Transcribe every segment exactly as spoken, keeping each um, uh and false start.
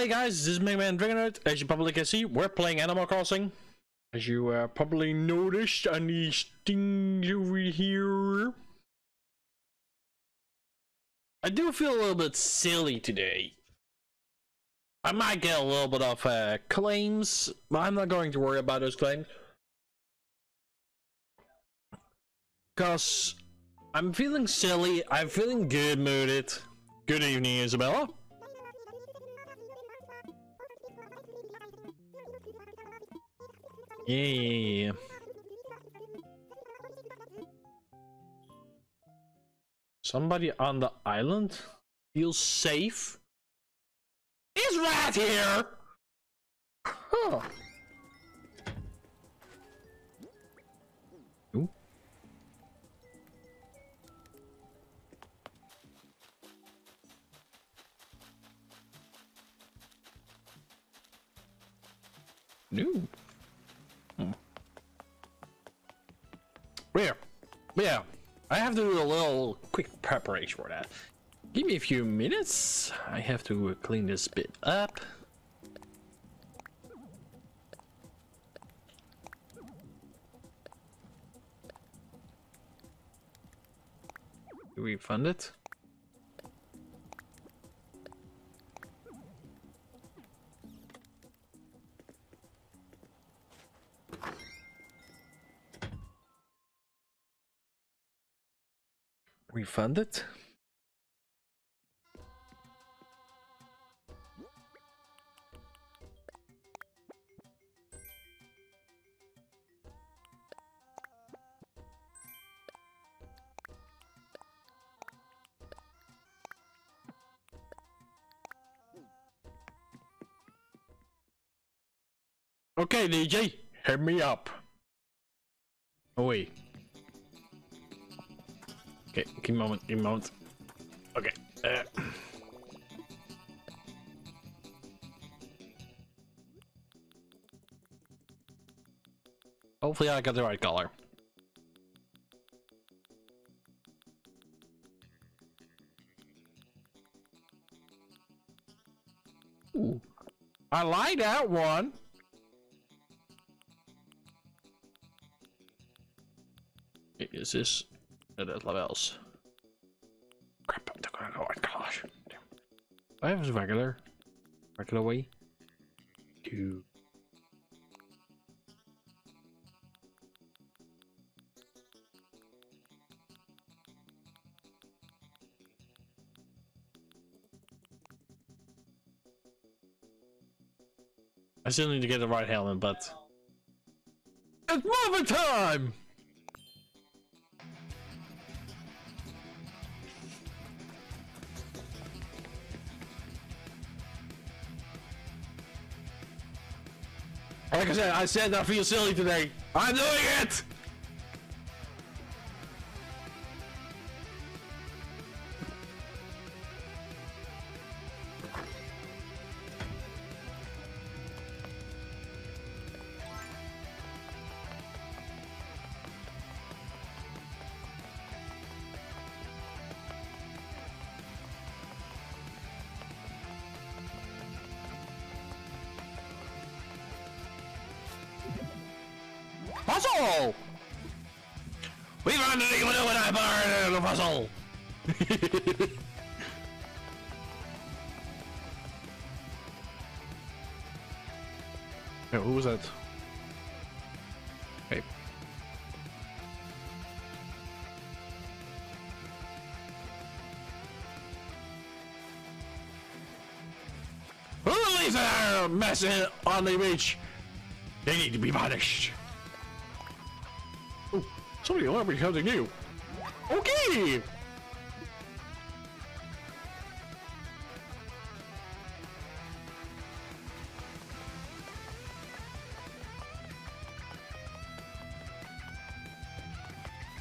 Hi guys, this is MegaManDragonoid. As you probably can see, we're playing Animal Crossing. As you uh, probably noticed on these things over here. I do feel a little bit silly today. I might get a little bit of uh, claims, but I'm not going to worry about those claims. Because I'm feeling silly, I'm feeling good mooded. Good evening, Isabella. Yeah. Somebody on the island feels safe. Is right here. Huh. Ooh. No. Hmm. Where? Yeah. I have to do a little quick preparation for that. Give me a few minutes. I have to clean this bit up. Do we fund it? Refund it. Okay, D J, hit me up. Oh wait. Okay, give me a moment, give me a moment. Okay. Uh. Hopefully I got the right color. Ooh. I like that one. It is this. That levels. Crap! I'm gonna go. Gosh, damn. I have this regular, regular way. Two. I still need to get the right helmet, but it's moving time. Like I said, I said I feel silly today. I'm doing it! Puzzle! We run to the window and I burn the puzzle! Yeah, who was that? Hey. Who believes that they're messing on the beach? They need to be punished. Somebody already has something new. Okay.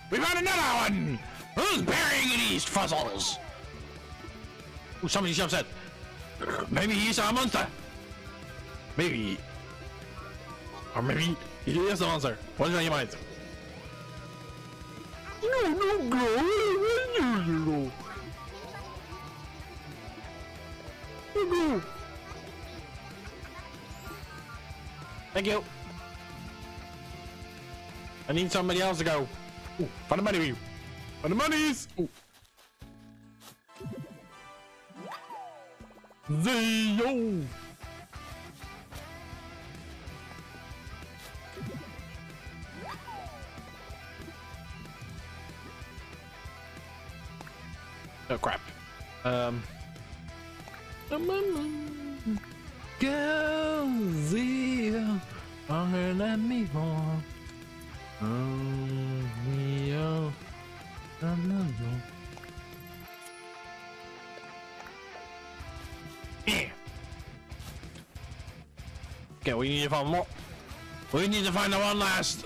We found another one. Who's burying in these fossils? Ooh, somebody jumps at. Maybe he's a monster. Maybe. Or maybe he is a monster. What's on your mind? No, no, no, no, no, no, Thank you. I need somebody else to go. Ooh, find the money. Find the monies. Ooh. Zero. Oh crap. Um. Go zero. Longer than me more. Um, yo. Yeah. Okay, we need to find more. We need to find the one last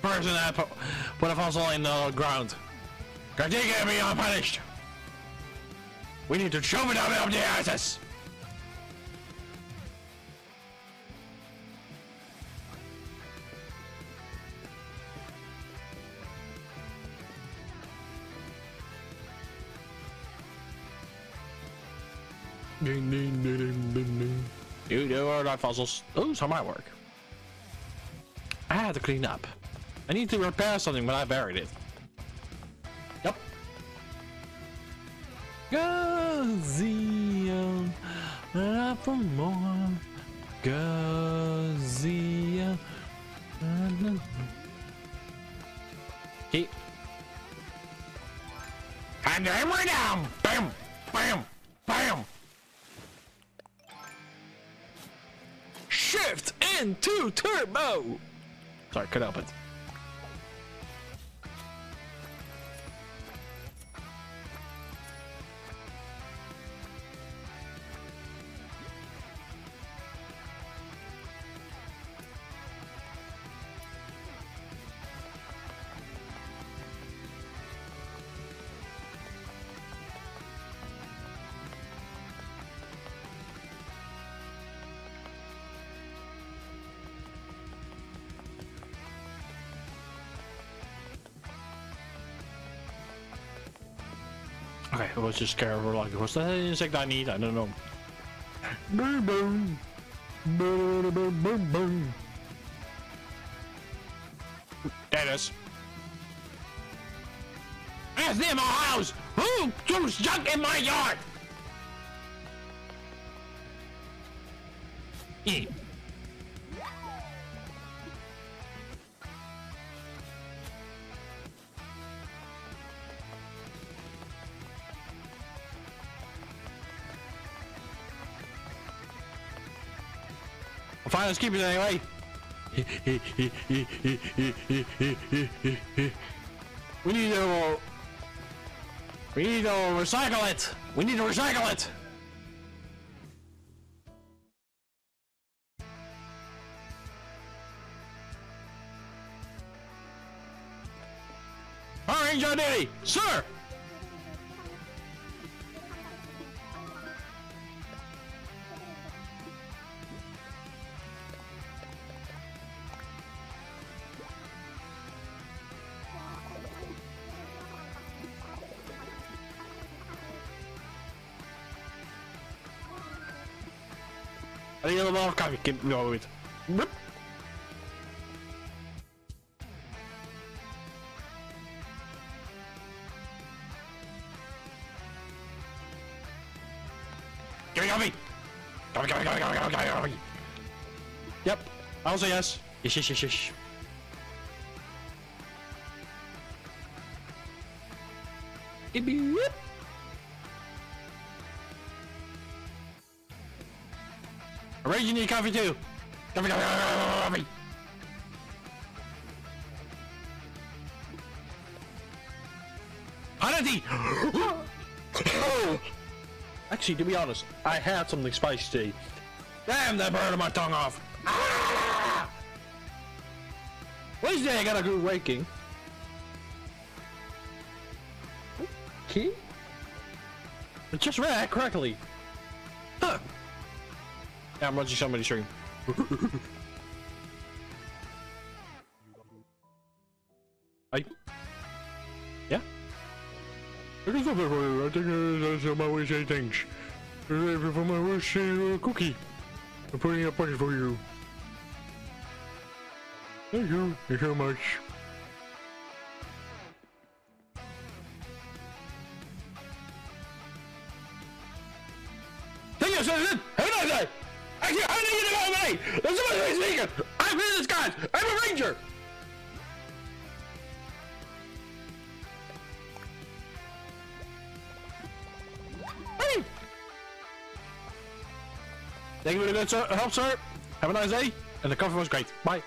person that put, put a fossil in the ground. Cause they can't be unpunished. We need to shove it up the asses. Ding, ding, ding, ding, ding, ding. Dude, there are not fossils. Those are my work. I had to clean up. I need to repair something, but I buried it. Yep. Go Zeon, not for more. Go Zeon. Okay. And then we're down. Bam, bam, bam. Shift into turbo. Sorry, could help it. Okay, I was just scared. We're like, what's the insect I need? I don't know. Boom, boom, boom, boom, boom, boom. There it is. That's near my house. Who threw junk in my yard? Yeah. Fine, let's keep it anyway. We need to uh, we need to recycle it. We need to recycle it. Power Ranger Daddy, sir. I need a little more coffee. Keep going with it. Give me coffee! Coffee, coffee, coffee, coffee, coffee, coffee! Yep, I'll say yes. Yes, yes, yes, yes. It'd be whoop! Ray, you need coffee too. Coffee, coffee, coffee, coffee. Hot tea. Oh. Actually, to be honest, I had something spicy. Damn, that burned my tongue off. Ah! Wednesday, I got a good waking. Okay. I just read that correctly. Huh. Yeah, I'm watching somebody's stream. I. Yeah? I think that's my way to say thanks. For my worst cookie. I'm putting a pocket for you. Thank you. Thank you so much. Thank you, citizen. Have a nice day. I can't. How did you get out of me? There's somebody speaking. I'm in disguise. I'm a ranger. Hey. Thank you for the good sir, help, sir. Have a nice day. And the coffee was great. Bye.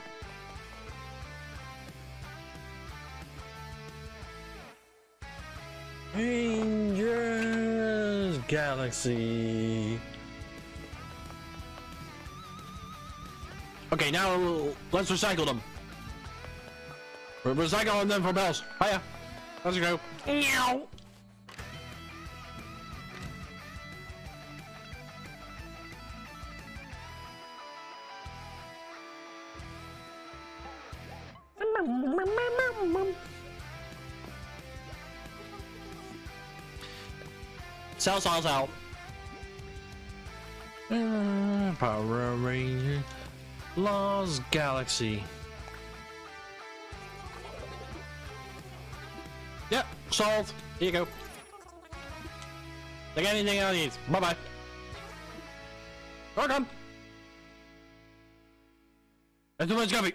Rangers Galaxy. Okay, now we'll, let's recycle them. We're recycling them for bells. Hiya. Let's go. Meow. Sell, sell, sell. Uh, Power Rangers Lost Galaxy. Yep, sold. Here you go. Take anything I need. Bye bye. Welcome. That's too much gummy.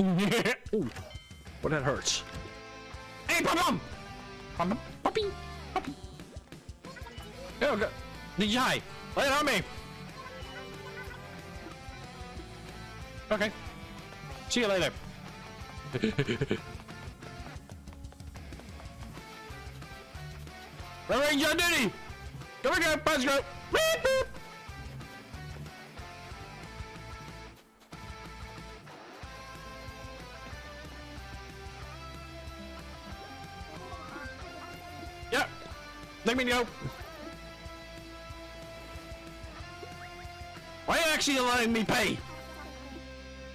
Ooh, but that hurts. Hey, pom pom. Pom pom. Puppy. Puppy. Oh god. Ninja high. Lay it on me. Okay. See you later. We're Ranger on duty! Come on, guys, pass go! Beep, beep. Yep. Let me go. Why are you actually letting me pay?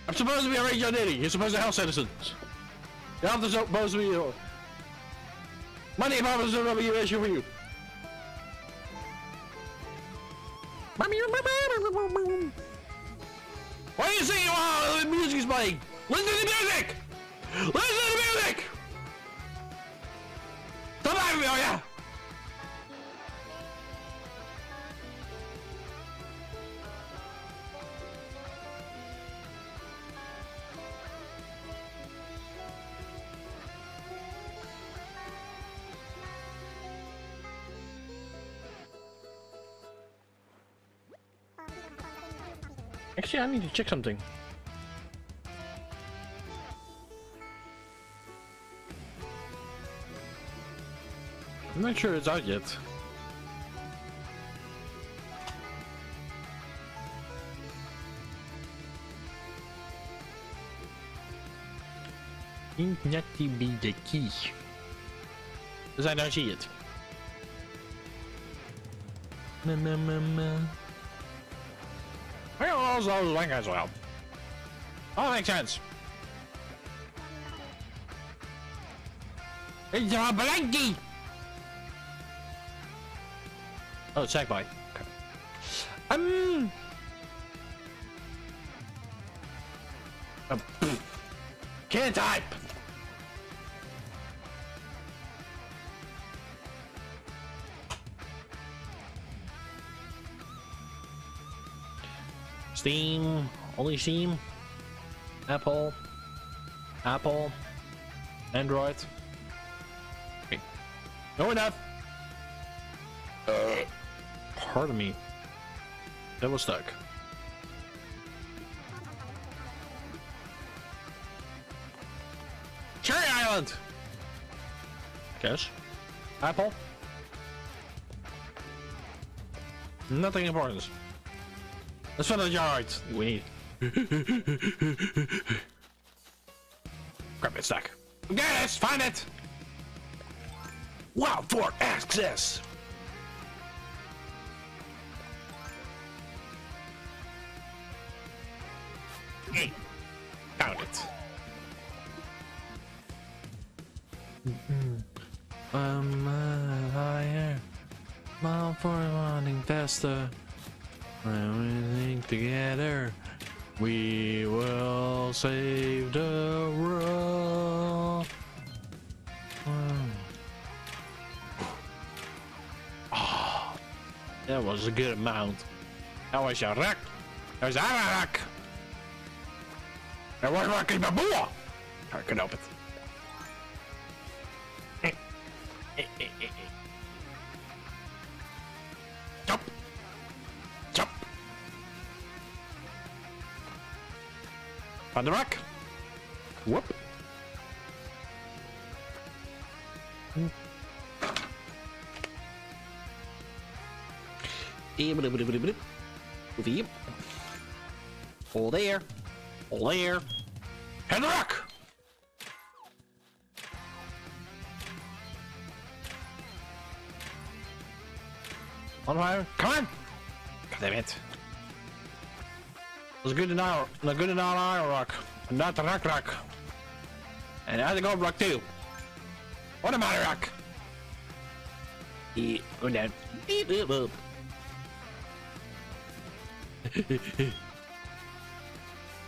I'm supposed to be a ranger on duty. You're supposed to help citizens. You're not supposed to be your... Money problems are going to be an issue for you. Why are you singing while the music is playing? Listen to the music! Listen to the music! Stop laughing at me, oh yeah! Actually, I need to check something. I'm not sure it's out yet. Not to be the key. Because I don't see it. Ma ma ma ma. I also like as well. Oh, that makes sense. It's a blankie. Oh, it's Sagbite. Okay. Um. Oh, can't type. Steam, only Steam, Apple, Apple, Android. Okay. No enough. Uh, pardon me. That was stuck. Cherry Island. Cash. Apple. Nothing important. Let's find the yards we need. Crap, it's stuck. Get it! Find it! Wow, for access! Hey, found it. Mm-hmm. Um, uh, higher. Mile for running faster. Everything together. We will save the world. Oh, that was a good amount. That was a wreck. That was a wreck. That was a wreck. I can help it. Jump! Jump! On the rock! Whoop! All there! All there! And the rock! Come on! God damn it! It was good an hour, not good an hour rock, not a rock rock. And I had to go rock too. What am I rock? He went down.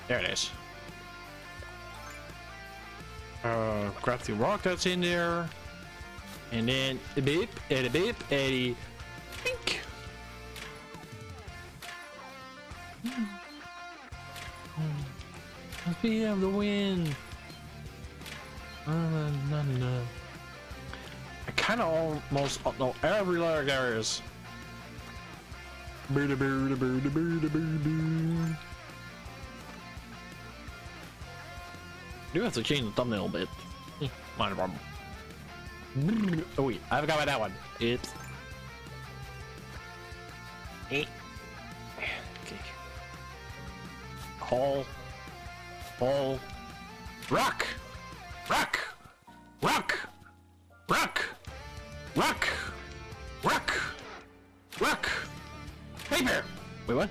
There it is. Uh, grab the rock that's in there, and then a beep and a beep and a. Pink. We have the win. Uh, no, no. I kind of almost know every letter there is. Do have to change the thumbnail a bit. Not a problem. Oh wait, I forgot about that one. It's Okay. All, all, rock, rock, rock, rock, rock, rock, rock, paper. Wait, what?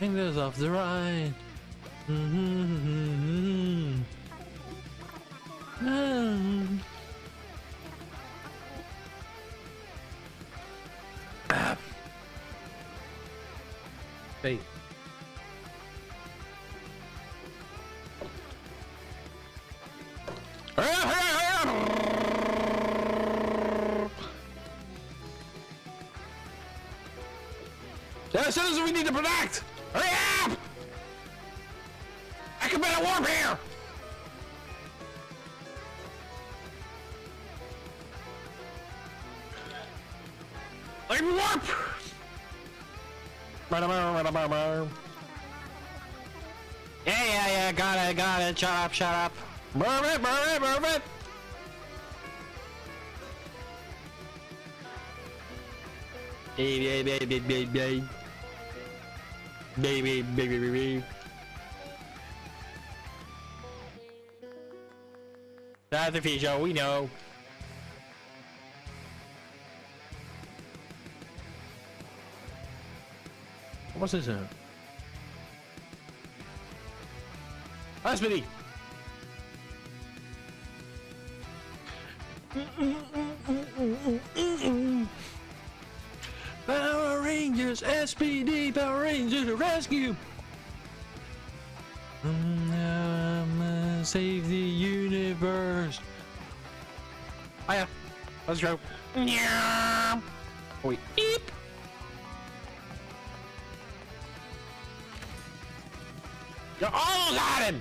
Fingers off the ride. Mm-hmm. Ah. Hey. There are citizens we need to protect. Hurry up! I commit a warfare. Let me warp! Yeah, yeah, yeah, got it, got it, shut up, shut up. Burn it, burn it, burn it! Baby, baby, baby, baby. Baby, baby, baby. That's the feature, we know. What's this? That's me. Power Rangers S P D, Power Rangers rescue. Um, save the universe. Hiya, let's go. Yeah. Wait. Beep. You're all got him!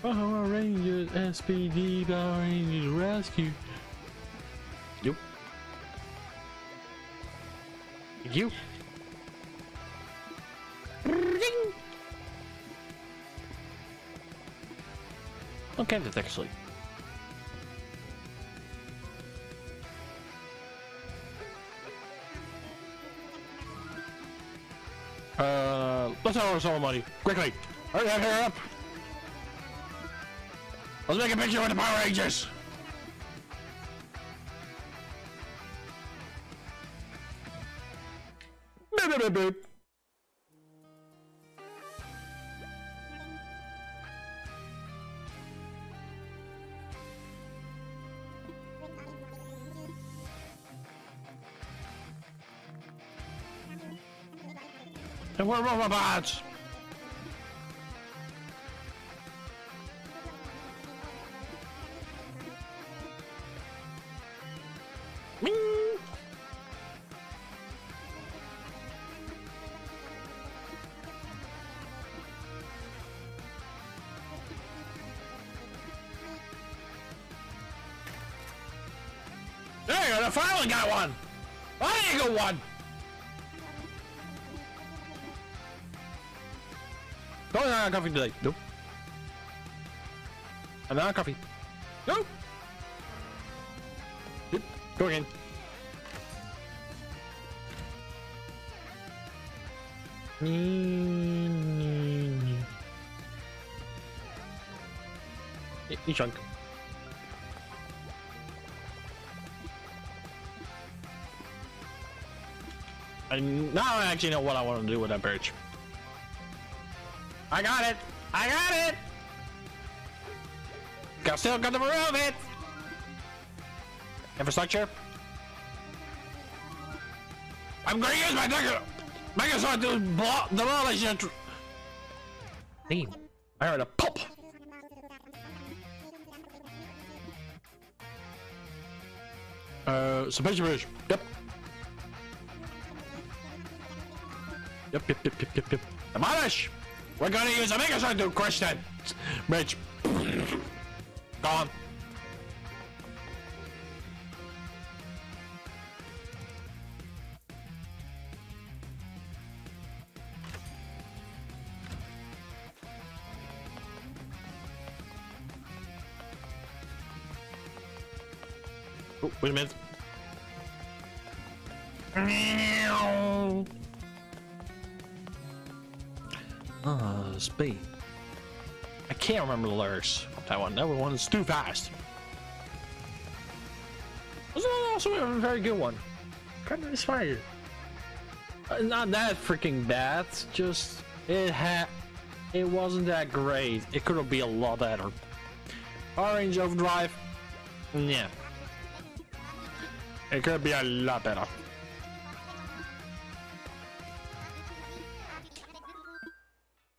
Power Rangers S P D, Power Rangers rescue. You. You. Okay, that's actually. Uh, let's have some money quickly. Hurry up, hurry up. Let's make a picture with the Power Rangers. Boop, boop, boop, boop. And we're robots! There, I finally got one! I ain't got one! Don't have coffee today. Nope. I'm not coffee. Nope. Nope. Go again. Mm-hmm. Eat chunk. I now I actually know what I want to do with that birch. I got it! I got it! Got still got the room of it! Infrastructure? I'm gonna use my dagger! Megazord to block the relationship! Damn. I heard a pop! Uh, suspension bridge. Yep. Yep, yep, yep, yep, yep, yep. Demolish! We're gonna use a MegaManDragonoid to crush that bridge. Gone. Oh, wait a minute. Meow. Uh, speed. I can't remember the lyrics of that one. That one is too fast. That's also a very good one. Kind of inspired. Uh, not that freaking bad. Just it had. It wasn't that great. It could have been a lot better. Orange Overdrive. Yeah. It could be a lot better.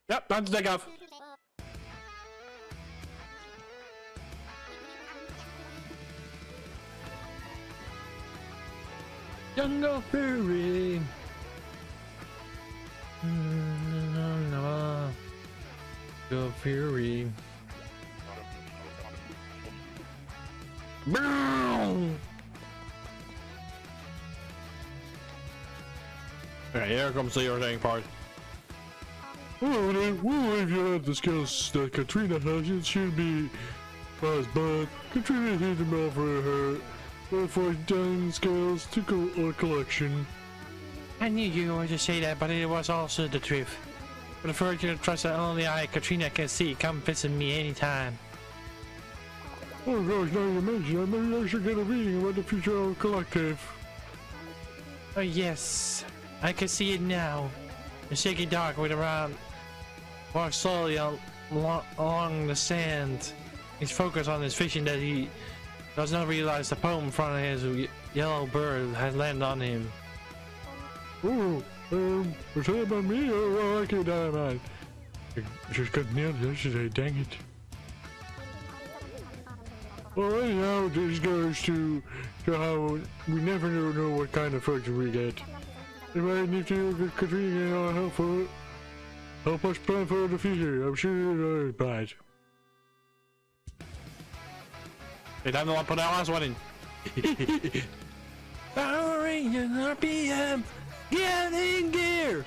Yep, time to take off. Jungle Fury. Jungle Fury. Okay, here comes the irritating part. Well, if you have the skills that Katrina has, it should be fast, but Katrina hit him out for her for ten skills to co- a collection. I knew you were to say that, but it was also the truth. For the virtue of trust that only I, Katrina, can see, come visit me anytime. Oh gosh, now you mention it, maybe I should get a reading about the future of the collective. Oh yes, I can see it now. The shaky dog with around. Walks slowly al along the sand. He's focused on his vision that he does not realize the poem in front of his yellow bird has landed on him. Ooh, um, was that about me or I can't die mine? I just got nailed yesterday, dang it. Well, anyhow, this goes to, to how we never know what kind of virtue we get. If I need to continue our help for help us plan for the future, I'm sure it's bad. Hey, time to put our last one in. Power Rangers R P M, get in gear!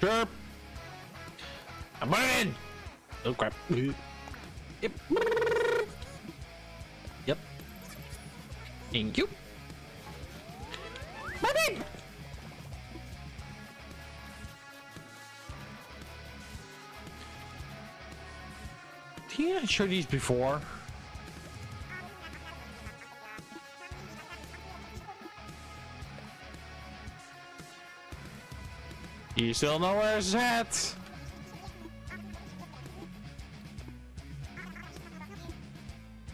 Sure. I'm putting in! Oh crap. Yep. Yep. Thank you. Money! Did you not show these before? You still know where it's at?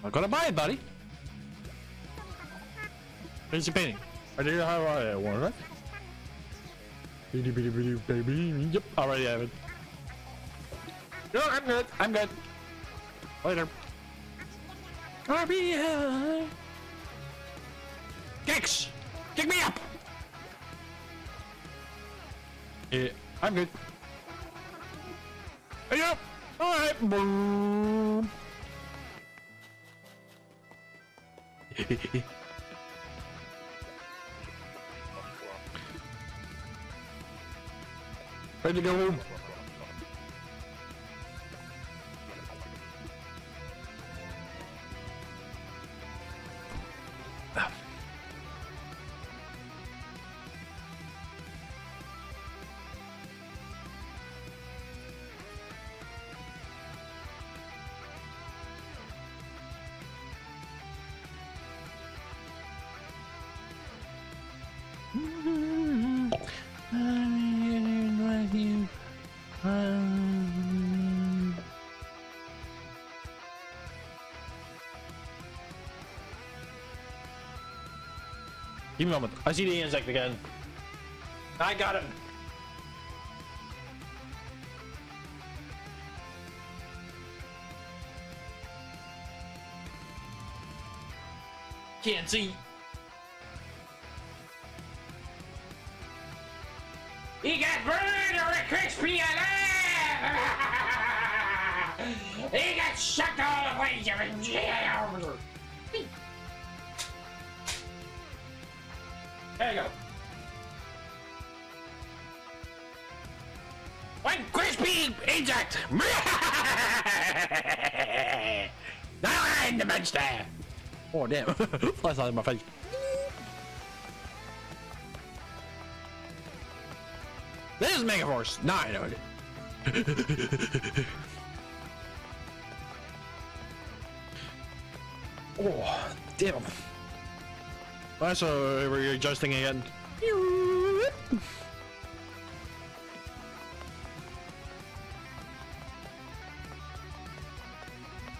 I'm gonna buy it, buddy. Where's your painting? I didn't have that one, right? Yep, already have it. No, I'm good. I'm good. Later. R B I. Kicks! Kick me up! Yeah, I'm good. Yep. All right. Boom. Ready to go home. Give me a moment. I see the insect again. I got him. Can't see. He got burned or a crispy alive. He got sucked all the way to jail. There you go. One crispy insect! Now I'm the monster! Oh damn, flies out of my face. This is Megaforce! No, I know it. Oh, damn. So we're adjusting again.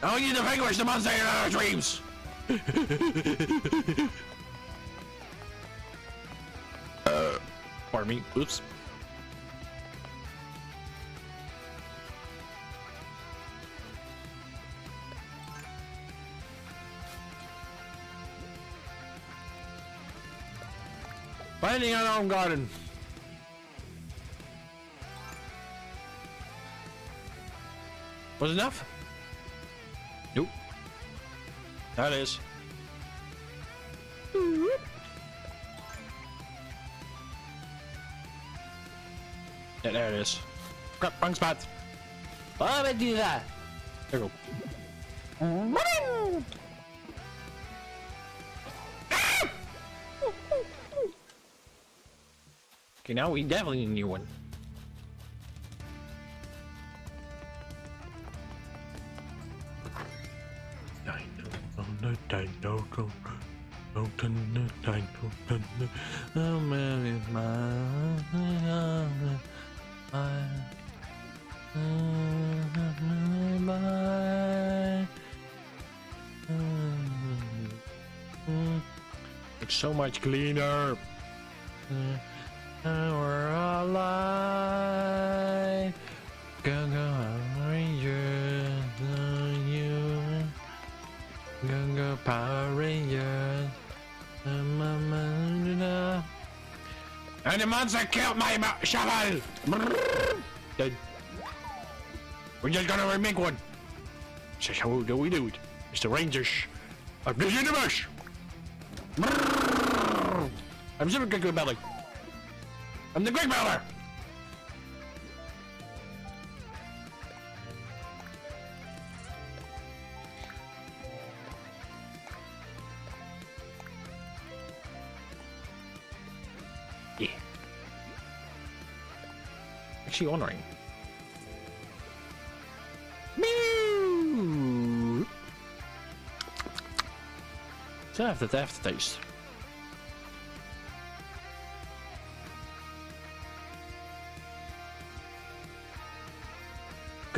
I'll use the vanquish the monster in our dreams. uh, pardon me. Oops. Finding our own garden. Was enough? Nope. That is. Yeah, there it is. Crap, wrong spot. Why would I do that? There we go. Okay, now we definitely need a new one. It's so much cleaner. And we're alive. Go, go, Rangers. And you. Go, go, Power Rangers. And Mama. And the monster killed my shovel. Dead. We're just gonna remake one. So, how do we do it? It's the Rangers of the universe. I'm super good at battling. I'm the Great Baller! Yeah. Actually honoring. Mew! Still have that aftertaste.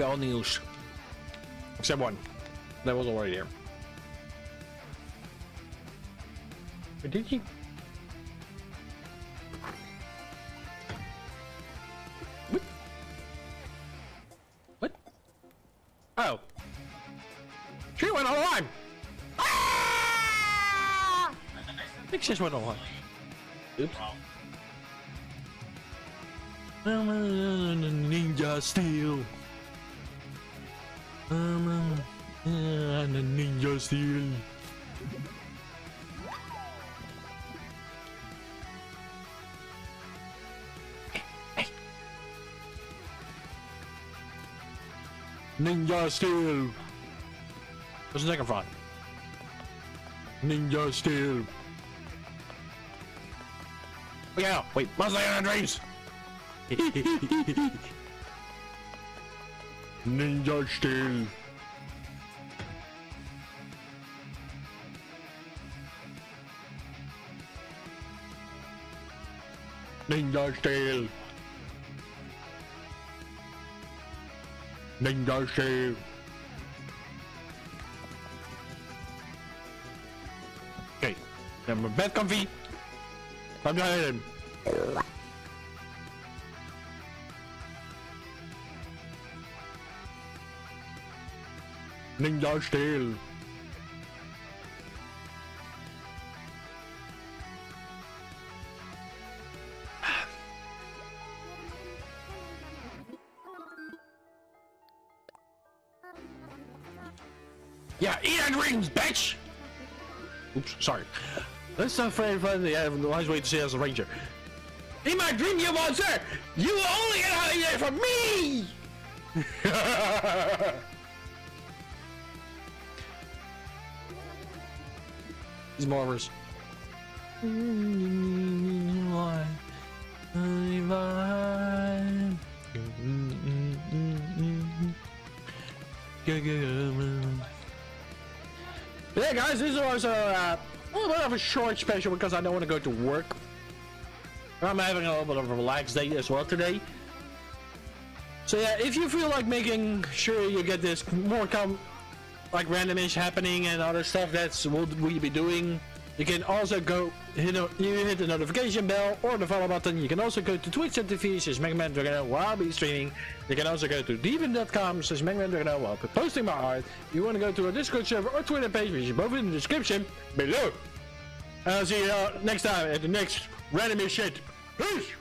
All news except one that was already there. Where did you? Oh. She went online! Ah! I think she just went online. Oops. Ninja Steel. Um, and a Ninja Steel. Ninja Steel. What's the second front? Ninja Steel. Look out! Wait, must I on dreams? Ninja Steel. Ninja Steel. Ninja Steel. Okay, then we're bed comfy. Time to hit him. Ninja Steel. Yeah, eat and rings, bitch! Oops, sorry. That's not very funny. I have no way to say as a ranger. In my dream, you monster! You only get out of here for me! It's marvelous. Yeah, guys, this was a uh, little bit of a short special because I don't want to go to work. I'm having a little bit of a relaxed day as well today. So yeah, if you feel like making sure you get this more com like randomish happening and other stuff, that's what we be doing. You can also go hit a, you hit the notification bell or the follow button. You can also go to Twitch dot T V slash MegaManDragonoid while I'll be streaming. You can also go to Deepin dot com slash MegaManDragonoid while I'll be posting my art. You want to go to our Discord server or Twitter page, which is both in the description below. And I'll see you uh, next time at the next randomish shit. Peace!